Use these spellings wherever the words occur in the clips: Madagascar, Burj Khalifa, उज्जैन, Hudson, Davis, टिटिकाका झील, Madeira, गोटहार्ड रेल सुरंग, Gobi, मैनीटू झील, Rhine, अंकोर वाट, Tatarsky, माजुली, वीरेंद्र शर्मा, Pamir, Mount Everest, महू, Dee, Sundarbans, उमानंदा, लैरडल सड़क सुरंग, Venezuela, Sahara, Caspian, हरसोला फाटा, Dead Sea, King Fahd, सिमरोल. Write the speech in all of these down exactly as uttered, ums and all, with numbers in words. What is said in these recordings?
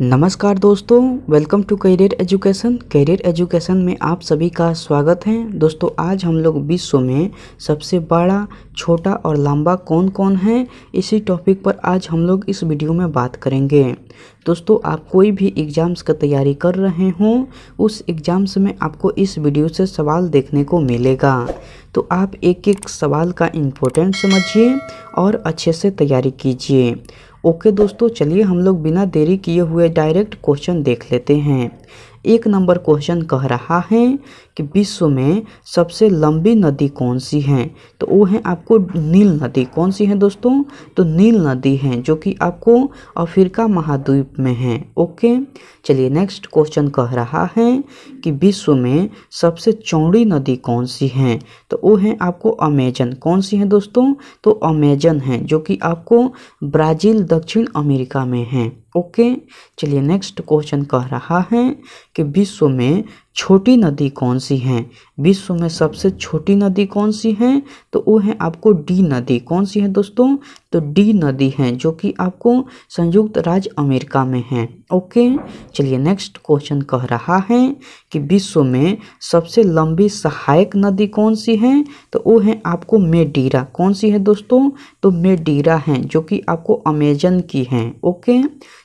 नमस्कार दोस्तों, welcome to career education. Career education में आप सभी का स्वागत है। दोस्तों, आज हम लोग विश्व में सबसे बड़ा, छोटा और लंबा कौन कौन है, इसी टॉपिक पर आज हम लोग इस वीडियो में बात करेंगे। दोस्तों, आप कोई भी एग्ज़ाम्स का तैयारी कर रहे हों, उस एग्ज़ाम्स में आपको इस वीडियो से सवाल देखने को मिलेगा, तो आप एक एक सवाल का इम्पोर्टेंस समझिए और अच्छे से तैयारी कीजिए। ओके दोस्तों, चलिए हम लोग बिना देरी किए हुए डायरेक्ट क्वेश्चन देख लेते हैं। एक नंबर क्वेश्चन कह रहा है कि विश्व में सबसे लंबी नदी कौन सी है, तो वो है आपको नील नदी। कौन सी है दोस्तों? तो नील नदी है, जो कि आपको अफ्रीका महाद्वीप में है। ओके, चलिए नेक्स्ट क्वेश्चन कह रहा है कि विश्व में सबसे चौड़ी नदी कौन सी है, तो वो है आपको अमेजन। कौन सी है दोस्तों? तो अमेजन है, जो कि आपको ब्राज़ील, दक्षिण अमेरिका में है। ओके, चलिए नेक्स्ट क्वेश्चन कह रहा है कि विश्व में छोटी नदी कौन सी है। विश्व में सबसे छोटी नदी कौन सी है, तो वो है आपको डी नदी। कौन सी है दोस्तों? तो डी नदी है, जो कि आपको संयुक्त राज्य अमेरिका में है। ओके, चलिए नेक्स्ट क्वेश्चन कह रहा है कि विश्व में सबसे लंबी सहायक नदी कौन सी है, तो वो है आपको मेडीरा। कौन सी है दोस्तों? तो मेडीरा है, जो कि आपको अमेजन की है। ओके,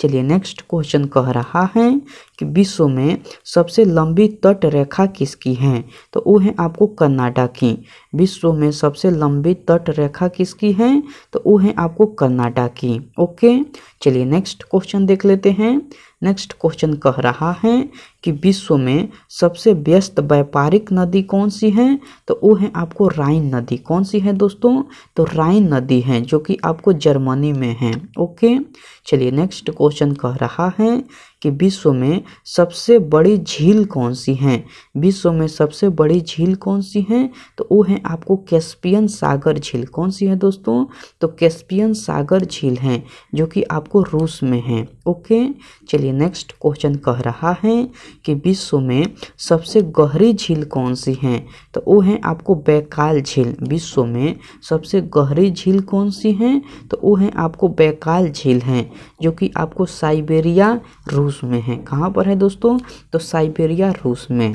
चलिए नेक्स्ट क्वेश्चन कह रहा है कि विश्व में सबसे लंबी तट रेखा किसकी है, तो वो है आपको कनाडा की। विश्व में सबसे लंबी तट रेखा किसकी है, तो वो है आपको कनाडा की। ओके, चलिए नेक्स्ट क्वेश्चन देख लेते हैं। नेक्स्ट क्वेश्चन कह रहा है कि विश्व में सबसे व्यस्त व्यापारिक नदी कौन सी है, तो वो है आपको राइन नदी। कौन सी है दोस्तों? तो राइन नदी है, जो कि आपको जर्मनी में है। ओके, चलिए नेक्स्ट क्वेश्चन कह रहा है कि विश्व में सबसे बड़ी झील कौन सी है। विश्व में सबसे बड़ी झील कौन सी है, तो वो है आपको कैस्पियन सागर झील। कौन सी है दोस्तों? तो कैस्पियन सागर झील है, जो कि आपको रूस में है। ओके, चलिए नेक्स्ट क्वेश्चन कह रहा है कि विश्व में सबसे गहरी झील कौन सी है, तो वो है आपको बैकाल झील। विश्व में सबसे गहरी झील कौन सी है, तो वो है आपको बैकाल झील है, जो कि आपको साइबेरिया, रूस में है। कहाँ पर है दोस्तों? तो साइबेरिया, रूस में।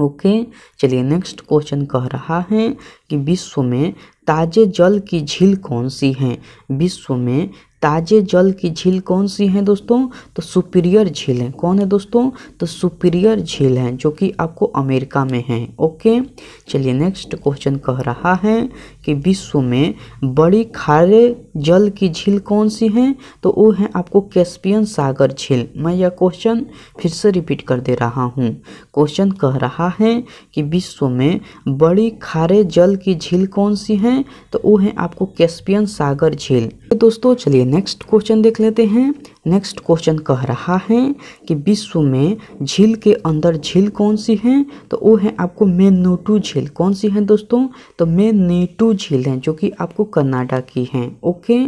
ओके, चलिए नेक्स्ट क्वेश्चन कह रहा है कि विश्व में ताजे जल की झील कौन सी है। विश्व में ताजे जल की झील कौन सी है दोस्तों? तो सुपीरियर झील है। कौन है दोस्तों? तो सुपीरियर झील है, जो कि आपको अमेरिका में है। ओके, चलिए नेक्स्ट क्वेश्चन कह रहा है कि विश्व में बड़ी खारे जल की झील कौन सी है, तो वो है आपको कैस्पियन सागर झील। मैं यह क्वेश्चन फिर से रिपीट कर दे रहा हूँ। क्वेश्चन कह रहा है कि विश्व में बड़ी खारे जल की झील कौन सी है, तो वो है आपको कैस्पियन सागर झील। दोस्तों, चलिए नेक्स्ट क्वेश्चन देख लेते हैं। नेक्स्ट क्वेश्चन कह रहा है कि विश्व में झील के अंदर झील कौन सी है, तो वो है आपको मैनीटू झील। कौन सी है दोस्तों? तो मैनीटू झील है, जो कि आपको कनाडा की है। ओके,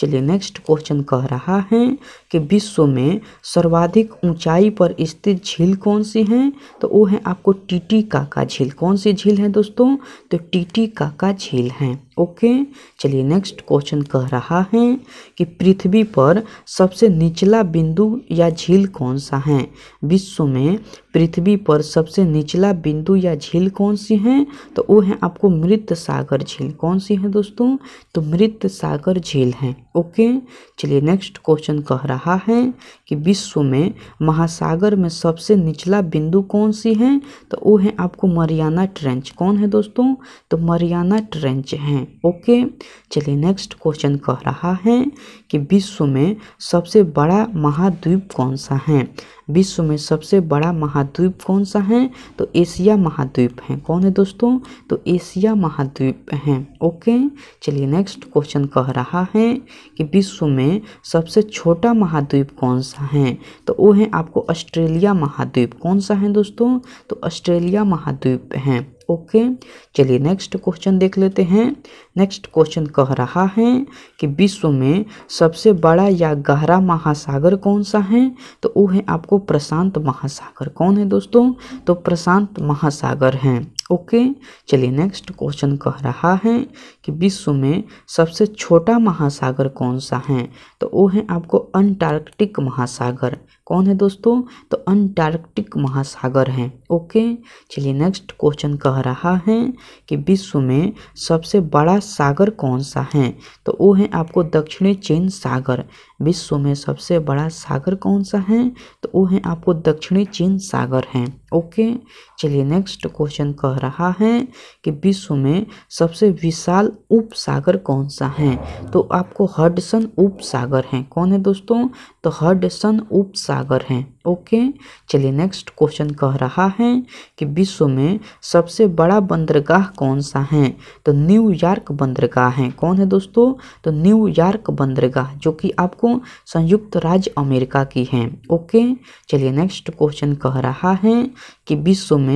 चलिए नेक्स्ट क्वेश्चन कह रहा है कि विश्व में सर्वाधिक ऊंचाई पर स्थित झील कौन सी है, तो वो है आपको टिटिकाका झील। कौन सी झील है दोस्तों? तो टिटिकाका झील है। ओके, चलिए नेक्स्ट क्वेश्चन कह रहा है कि पृथ्वी पर सबसे निचला बिंदु या झील कौन सा है। विश्व में पृथ्वी पर सबसे निचला बिंदु या झील कौन सी है, तो वो है आपको मृत सागर झील। कौन सी है दोस्तों? तो मृत सागर झील है। ओके, चलिए नेक्स्ट क्वेश्चन कह रहा है कि विश्व में महासागर में सबसे निचला बिंदु कौन सी है, तो वो है आपको मरियाना ट्रेंच। कौन है दोस्तों? तो मरियाना ट्रेंच है। ओके, चलिए नेक्स्ट क्वेश्चन कह रहा है कि विश्व में सबसे बड़ा महाद्वीप कौन सा है। विश्व में सबसे बड़ा महाद्वीप कौन सा है, तो एशिया महाद्वीप है। कौन है दोस्तों? तो एशिया महाद्वीप है। ओके, चलिए नेक्स्ट क्वेश्चन कह रहा है कि विश्व में सबसे छोटा महाद्वीप कौन सा है, तो वो है आपको ऑस्ट्रेलिया महाद्वीप। कौन सा है दोस्तों? तो ऑस्ट्रेलिया महाद्वीप है। Okay okay. चलिए नेक्स्ट क्वेश्चन देख लेते हैं। नेक्स्ट क्वेश्चन कह रहा है कि विश्व में सबसे बड़ा या गहरा महासागर कौन सा है, तो वो है आपको प्रशांत महासागर। कौन है दोस्तों? तो प्रशांत महासागर है। Okay okay. चलिए नेक्स्ट क्वेश्चन कह रहा है कि विश्व में सबसे छोटा महासागर कौन सा है, तो वो है आपको अंटार्कटिक महासागर। कौन है दोस्तों? तो अंटार्कटिक महासागर है। ओके चलिए नेक्स्ट क्वेश्चन कह रहा है कि विश्व में सबसे बड़ा सागर कौन सा है, तो वो है आपको दक्षिणी चीन सागर। विश्व में सबसे बड़ा सागर कौन सा है, तो वो है आपको दक्षिणी चीन सागर है। ओके चलिए नेक्स्ट क्वेश्चन कह रहा है कि विश्व में सबसे विशाल उपसागर कौन सा है, तो आपको हडसन उपसागर है। कौन है दोस्तों? तो हडसन उपसागर है। ओके चलिए नेक्स्ट क्वेश्चन कह रहा है कि विश्व में सबसे बड़ा बंदरगाह कौन सा है, तो न्यूयॉर्क बंदरगाह है। कौन है दोस्तों? तो न्यूयॉर्क बंदरगाह, जो कि आपको संयुक्त राज्य अमेरिका की है। ओके चलिए नेक्स्ट क्वेश्चन कह रहा है कि विश्व में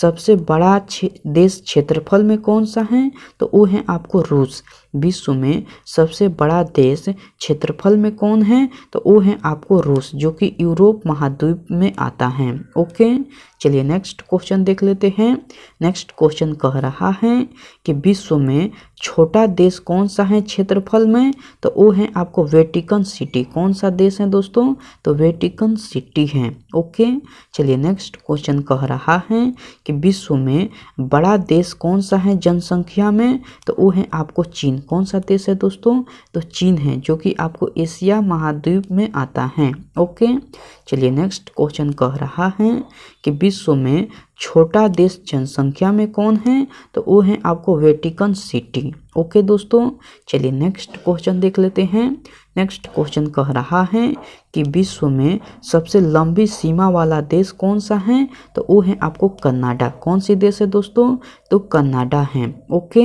सबसे बड़ा देश क्षेत्रफल में कौन सा है, तो वो है आपको रूस। विश्व में सबसे बड़ा देश क्षेत्रफल में कौन है, तो वो है आपको रूस, जो कि यूरोप महाद्वीप में आता है। ओके चलिए नेक्स्ट क्वेश्चन देख लेते हैं। नेक्स्ट क्वेश्चन कह रहा है कि विश्व में छोटा देश कौन सा है क्षेत्रफल में, तो वो है आपको वेटिकन सिटी। कौन सा देश है दोस्तों? तो वेटिकन सिटी है। ओके चलिए नेक्स्ट क्वेश्चन कह रहा है कि विश्व में बड़ा देश कौन सा है जनसंख्या में, तो वो है आपको चीन। कौन सा देश है दोस्तों? तो चीन है, जो कि आपको एशिया महाद्वीप में आता है। ओके चलिए नेक्स्ट क्वेश्चन कह रहा है कि विश्व में छोटा देश जनसंख्या में कौन है, तो वो है आपको वेटिकन सिटी। ओके दोस्तों चलिए नेक्स्ट क्वेश्चन देख लेते हैं। नेक्स्ट क्वेश्चन कह रहा है कि विश्व में सबसे लंबी सीमा वाला देश कौन सा है, तो वो है आपको कनाडा। कौन सी देश है दोस्तों? तो कनाडा है। ओके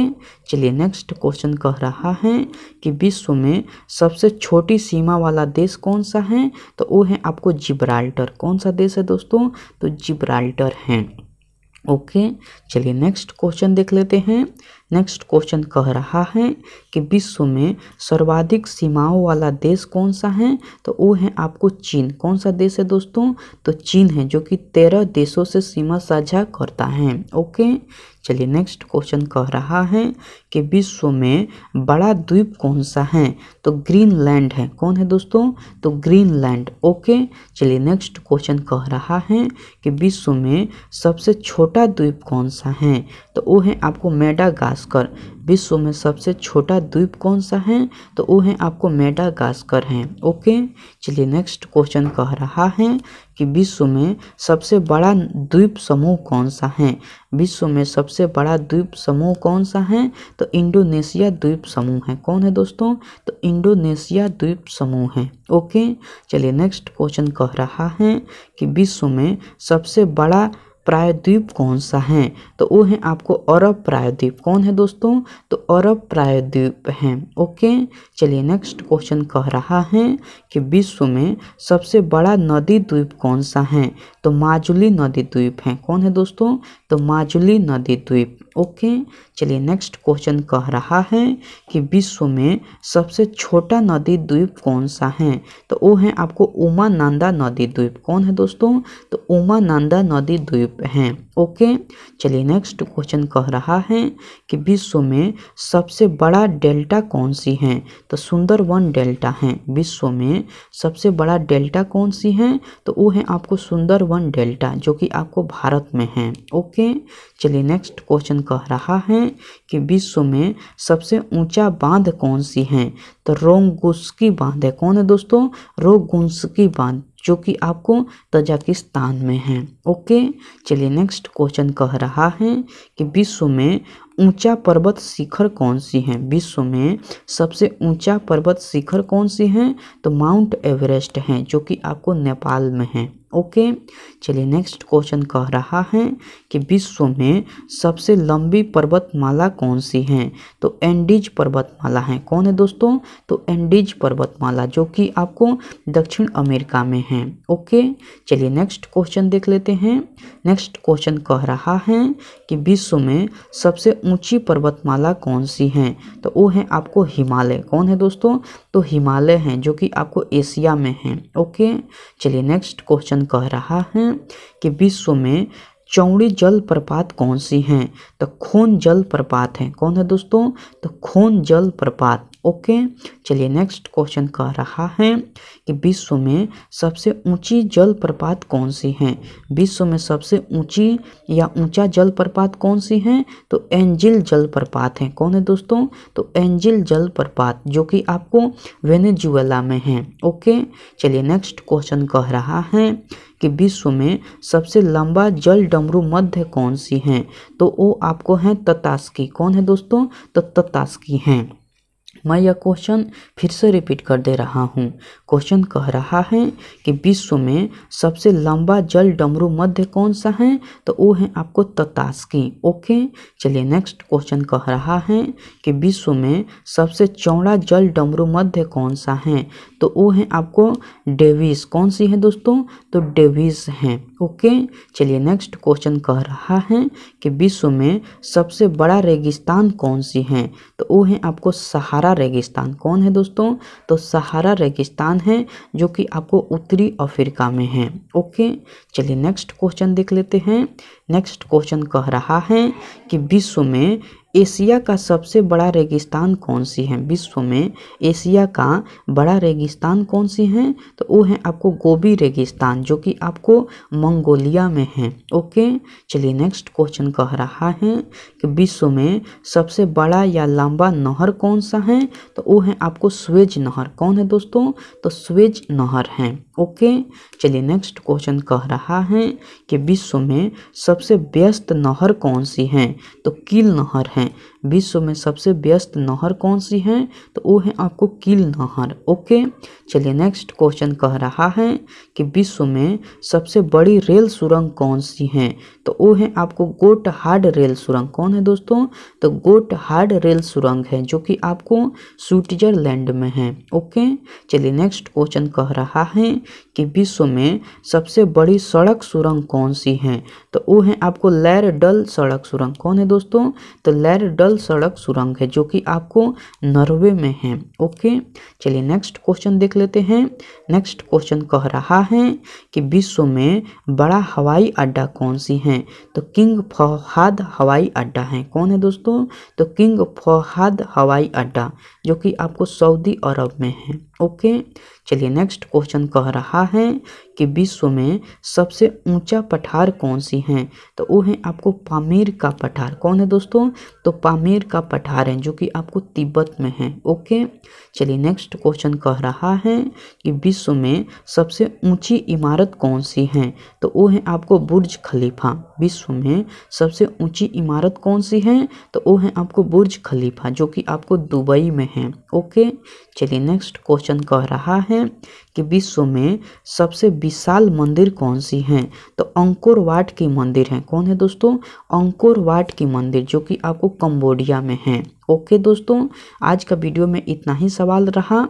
चलिए नेक्स्ट क्वेश्चन कह रहा है कि विश्व में सबसे छोटी सीमा वाला देश कौन सा है, तो वो है आपको जिब्राल्टर। कौन सा देश है दोस्तों? तो जिब्राल्टर है। ओके चलिए नेक्स्ट क्वेश्चन देख लेते हैं। नेक्स्ट क्वेश्चन कह रहा है कि विश्व में सर्वाधिक सीमाओं वाला देश कौन सा है, तो वो है आपको चीन। कौन सा देश है दोस्तों? तो चीन है, जो कि तेरह देशों से सीमा साझा करता है। ओके चलिए नेक्स्ट क्वेश्चन कह रहा है कि विश्व में बड़ा द्वीप कौन सा है, तो ग्रीनलैंड है। कौन है दोस्तों? तो ग्रीनलैंड। ओके चलिए नेक्स्ट क्वेश्चन कह रहा है कि विश्व में सबसे छोटा द्वीप कौन सा है, तो वो है आपको मेडागास्कर। विश्व में सबसे छोटा द्वीप कौन सा है, तो वो है आपको मेडागास्कर है। ओके चलिए नेक्स्ट क्वेश्चन कह रहा है कि विश्व में सबसे बड़ा द्वीप समूह कौन सा है। विश्व में सबसे बड़ा द्वीप समूह कौन सा है, तो इंडोनेशिया द्वीप समूह है। कौन है दोस्तों? तो इंडोनेशिया द्वीप समूह है। ओके चलिए नेक्स्ट क्वेश्चन कह रहा है कि विश्व में सबसे बड़ा प्रायद्वीप कौन सा है, तो वो है आपको अरब प्रायद्वीप। कौन है दोस्तों? तो अरब प्रायद्वीप है। ओके चलिए नेक्स्ट क्वेश्चन कह रहा है कि विश्व में सबसे बड़ा नदी द्वीप कौन सा है, तो माजुली नदी द्वीप है। कौन है दोस्तों? तो माजुली नदी द्वीप। ओके चलिए नेक्स्ट क्वेश्चन कह रहा है कि विश्व में सबसे छोटा नदी द्वीप कौन सा है, तो वो है आपको उमानंदा नदी द्वीप। कौन है दोस्तों? तो उमानंदा नदी द्वीप है। ओके चलिए नेक्स्ट क्वेश्चन कह रहा है कि विश्व में सबसे बड़ा डेल्टा कौन सी है, तो सुंदरवन डेल्टा है। विश्व में सबसे बड़ा डेल्टा कौन सी है, तो वो है आपको सुंदरवन डेल्टा, जो कि आपको भारत में है। ओके चलिए नेक्स्ट क्वेश्चन कह रहा है कि विश्व में सबसे ऊंचा बांध कौन सी है, तो रोंगुस की बांध है। कौन है दोस्तों? रोंगुस की बांध, जो कि आपको तजाकिस्तान में है। ओके चलिए नेक्स्ट क्वेश्चन कह रहा है कि विश्व में ऊंचा पर्वत शिखर कौन सी हैं? विश्व में सबसे ऊंचा पर्वत शिखर कौन सी हैं? तो माउंट एवरेस्ट हैं, जो कि आपको नेपाल में हैं। ओके, चलिए नेक्स्ट क्वेश्चन कह रहा है कि विश्व में सबसे लंबी पर्वतमाला कौन सी हैं? तो एंडीज पर्वतमाला हैं। कौन है दोस्तों? तो एंडीज पर्वतमाला, जो कि आपको दक्षिण अमेरिका में हैं। ओके, चलिए नेक्स्ट क्वेश्चन देख लेते हैं। नेक्स्ट क्वेश्चन कह रहा है कि विश्व में सबसे ऊंची पर्वतमाला कौन सी हैं? तो वो है आपको हिमालय। कौन है दोस्तों? तो हिमालय हैं, जो कि आपको एशिया में हैं। ओके, चलिए नेक्स्ट क्वेश्चन कह रहा है कि विश्व में चौड़ी जलप्रपात कौन सी हैं? तो खोन जलप्रपात हैं। कौन है दोस्तों? तो खोन जलप्रपात। ओके, चलिए नेक्स्ट क्वेश्चन कह रहा है कि विश्व में सबसे ऊंची जलप्रपात कौन सी हैं? विश्व में सबसे ऊंची या ऊंचा जलप्रपात कौन सी हैं? तो एंजिल जलप्रपात हैं। कौन है दोस्तों? तो एंजिल जलप्रपात, जो कि आपको वेनेजुएला में हैं। ओके, चलिए नेक्स्ट क्वेश्चन कह रहा है कि विश्व में सबसे लंबा जल डमरू मध्य कौन सी हैं? तो वो आपको हैं ततास्की। कौन है दोस्तों? तो ततास्की हैं। मैं यह क्वेश्चन फिर से रिपीट कर दे रहा हूँ। क्वेश्चन कह रहा है कि विश्व में सबसे लंबा जल डमरू मध्य कौन सा है? तो वो है आपको ततास्की। ओके, चलिए नेक्स्ट क्वेश्चन कह रहा है कि विश्व में सबसे चौड़ा जल डमरू मध्य कौन सा है? तो वो है आपको डेविस। कौन सी है दोस्तों? तो डेविस हैं। ओके, चलिए नेक्स्ट क्वेश्चन कह रहा है कि विश्व में सबसे बड़ा रेगिस्तान कौन सी है? तो वो है आपको सहारा रेगिस्तान। कौन है दोस्तों? तो सहारा रेगिस्तान है, जो कि आपको उत्तरी अफ्रीका में है। ओके, चलिए नेक्स्ट क्वेश्चन देख लेते हैं। नेक्स्ट क्वेश्चन कह रहा है कि विश्व में एशिया का सबसे बड़ा रेगिस्तान कौन सी है? विश्व में एशिया का बड़ा रेगिस्तान कौन सी है? तो वो है आपको गोबी रेगिस्तान, जो कि आपको मंगोलिया में है। ओके, चलिए नेक्स्ट क्वेश्चन कह रहा है कि विश्व में सबसे बड़ा या लंबा नहर कौन सा है? तो वो है आपको स्वेज नहर। कौन है दोस्तों? तो स्वेज नहर है। ओके, चलिए नेक्स्ट क्वेश्चन कह रहा है कि विश्व में सबसे व्यस्त नहर कौन सी है? तो कील नहर है। विश्व में सबसे व्यस्त नहर कौन सी है? तो वो है आपको कील नहर। ओके, चलिए नेक्स्ट क्वेश्चन कह रहा है कि विश्व में सबसे बड़ी रेल सुरंग कौन सी है? तो वो है आपको गोटहार्ड रेल सुरंग। कौन है दोस्तों? तो गोटहार्ड रेल सुरंग है, जो कि आपको स्विट्जरलैंड में है। ओके, चलिए नेक्स्ट क्वेश्चन कह रहा है कि विश्व में सबसे बड़ी सड़क सुरंग कौन सी है? तो वो है आपको लैरडल सड़क सुरंग। कौन है दोस्तों? तो लैरडल सड़क सुरंग है, जो कि आपको नॉर्वे में है। ओके, चलिए नेक्स्ट क्वेश्चन देख लेते हैं। नेक्स्ट क्वेश्चन कह रहा है कि विश्व में बड़ा हवाई अड्डा कौन सी है? तो किंग फहद हवाई अड्डा है। कौन है दोस्तों? तो किंग फहद हवाई अड्डा, जो कि आपको सऊदी अरब में है। ओके, चलिए नेक्स्ट क्वेश्चन कह रहा है कि विश्व में सबसे ऊंचा पठार कौन सी है? तो वो है आपको पामीर का पठार। कौन है दोस्तों? तो पामीर का पठार है, जो कि आपको तिब्बत में है। ओके, चलिए नेक्स्ट क्वेश्चन कह रहा है कि विश्व में सबसे ऊंची इमारत कौन सी है? तो वो है आपको बुर्ज खलीफा। विश्व में सबसे ऊंची इमारत कौन सी है? तो वो है आपको बुर्ज खलीफा, जो कि आपको दुबई में है। ओके, चलिए नेक्स्ट क्वेश्चन कह रहा है कि विश्व में सबसे विशाल मंदिर कौन सी हैं? तो अंकोर वाट की मंदिर हैं। कौन है दोस्तों? अंकोर वाट की मंदिर, जो कि आपको कंबोडिया में है। ओके दोस्तों, आज का वीडियो में इतना ही सवाल रहा।